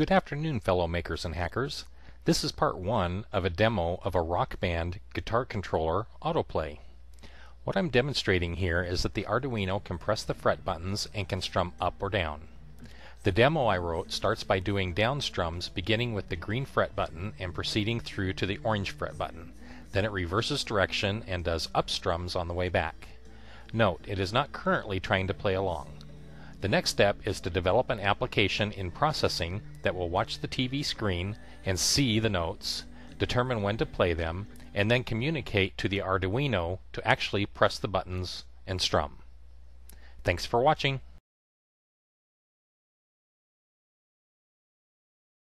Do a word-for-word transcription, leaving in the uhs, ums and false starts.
Good afternoon, fellow makers and hackers. This is part one of a demo of a Rock Band guitar controller autoplay. What I'm demonstrating here is that the Arduino can press the fret buttons and can strum up or down. The demo I wrote starts by doing down strums, beginning with the green fret button and proceeding through to the orange fret button. Then it reverses direction and does up strums on the way back. Note, it is not currently trying to play along. The next step is to develop an application in Processing that will watch the T V screen and see the notes, determine when to play them, and then communicate to the Arduino to actually press the buttons and strum. Thanks for watching.